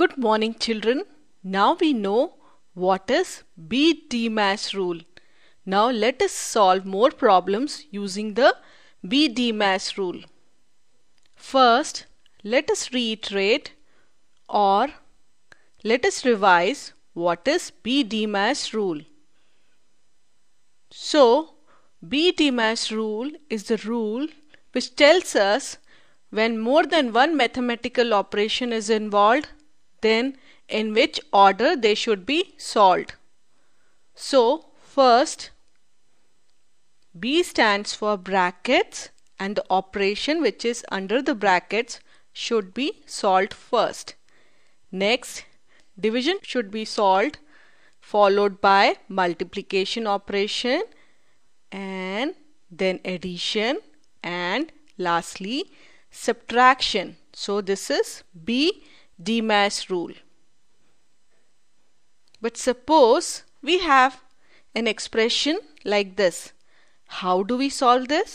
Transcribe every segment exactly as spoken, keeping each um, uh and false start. Good morning, children. Now we know what is B D M A S rule. Now let us solve more problems using the B D M A S rule. First, let us reiterate or let us revise what is B D M A S rule. So, B D M A S rule is the rule which tells us when more than one mathematical operation is involved, then in which order they should be solved. So, first, B stands for brackets and the operation which is under the brackets should be solved first. Next, division should be solved, followed by multiplication operation and then addition and lastly subtraction. So this is B D M A S rule. But suppose we have an expression like this. How do we solve this?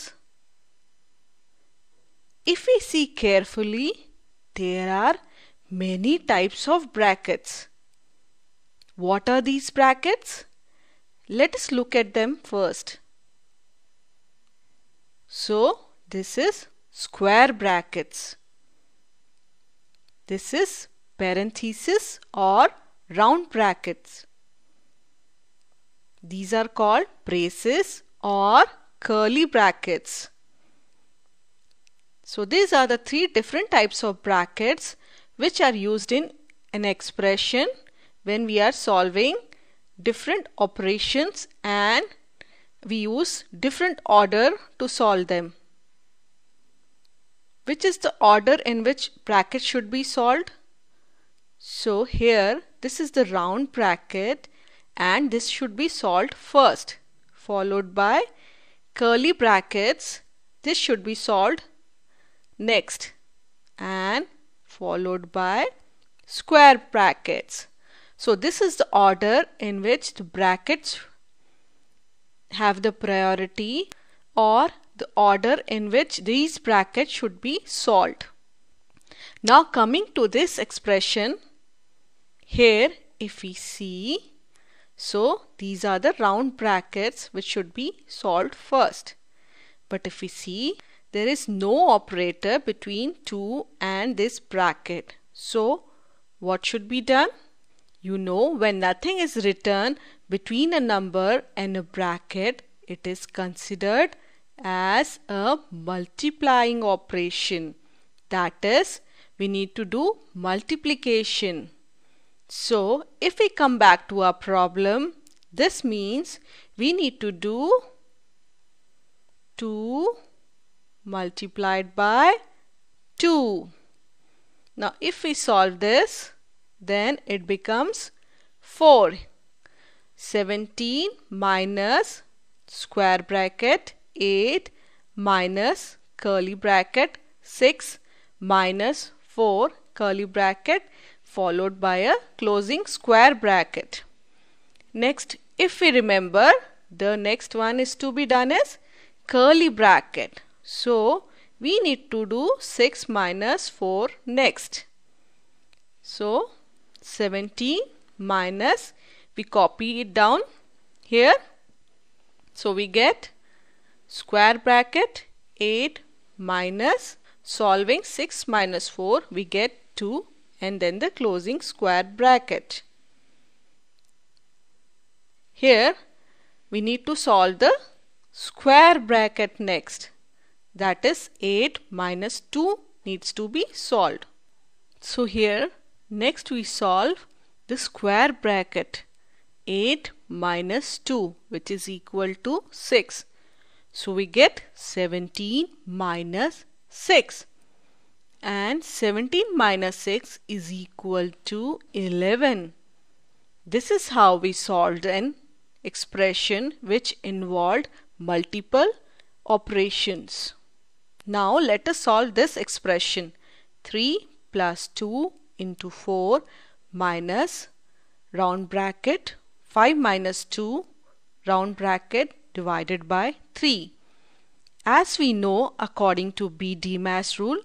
If we see carefully, there are many types of brackets. What are these brackets? Let us look at them first. So this is square brackets. This is parentheses or round brackets. These are called braces or curly brackets. So these are the three different types of brackets which are used in an expression when we are solving different operations and we use different order to solve them. Which is the order in which bracket should be solved? So here this is the round bracket and this should be solved first, followed by curly brackets. This should be solved next and followed by square brackets. So this is the order in which the brackets have the priority or the order in which these brackets should be solved. Now coming to this expression, here if we see, so these are the round brackets which should be solved first. But if we see, there is no operator between two and this bracket. So what should be done? You know, when nothing is written between a number and a bracket, it is considered as a multiplying operation. That is, we need to do multiplication. So if we come back to our problem, this means we need to do two multiplied by two. Now if we solve this, then it becomes four. seventeen minus square bracket eight minus curly bracket six minus four curly bracket followed by a closing square bracket. Next, if we remember, the next one is to be done is curly bracket. So we need to do six minus four next. So seventeen minus, we copy it down here. So we get square bracket eight minus, solving six minus four, we get two and then the closing square bracket. Here we need to solve the square bracket next. That is eight minus two needs to be solved. So here next we solve the square bracket eight minus two, which is equal to six. So we get seventeen minus six, and seventeen minus six is equal to eleven. This is how we solved an expression which involved multiple operations. Now let us solve this expression. three plus two into four minus round bracket five minus two round bracket divided by three. As we know, according to B D M A S rule,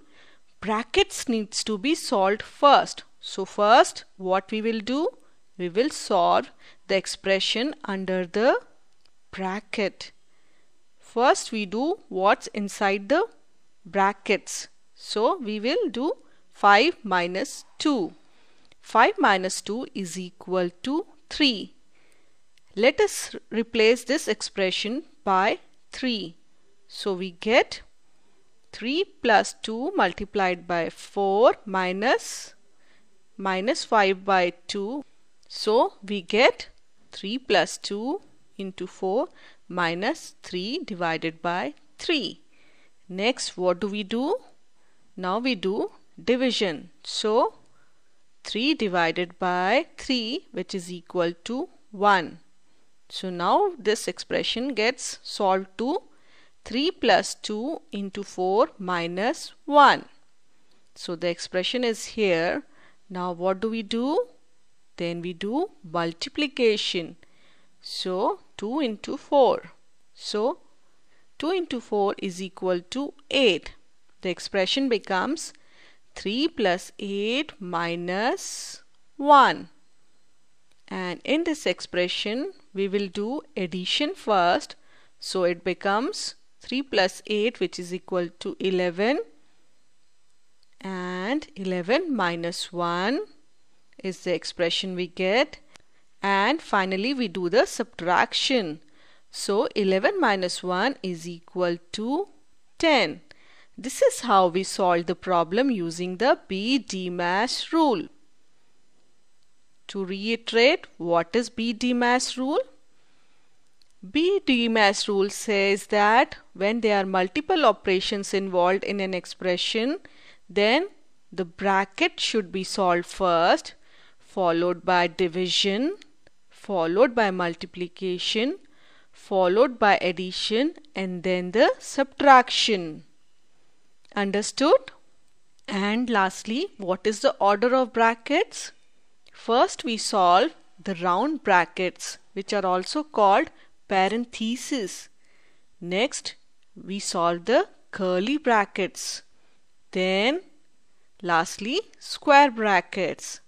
brackets needs to be solved first, So first what we will do, we will solve the expression under the bracket. First we do what's inside the brackets. So we will do five minus two. five minus two is equal to three. Let us replace this expression by three. So we get three plus two multiplied by four minus, minus five by two. So we get three plus two into four minus three divided by three. Next, what do we do? Now we do division. So three divided by three, which is equal to one. So now this expression gets solved to three plus two into four minus one. So the expression is here. Now what do we do? Then we do multiplication. So two into four. So two into four is equal to eight. The expression becomes three plus eight minus one. And in this expression we will do addition first. So it becomes three plus eight, which is equal to eleven, and eleven minus one is the expression we get. And finally we do the subtraction. So eleven minus one is equal to ten. This is how we solve the problem using the B D M A S rule. To reiterate, what is B D M A S rule? B D M A S rule says that when there are multiple operations involved in an expression, then the bracket should be solved first, followed by division, followed by multiplication, followed by addition, and then the subtraction. Understood? And lastly, what is the order of brackets? First we solve the round brackets, which are also called parentheses. Next we solve the curly brackets. Then lastly square brackets.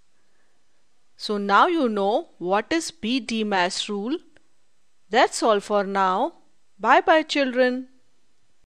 So now you know what is B D M A S rule. That's all for now. Bye bye children.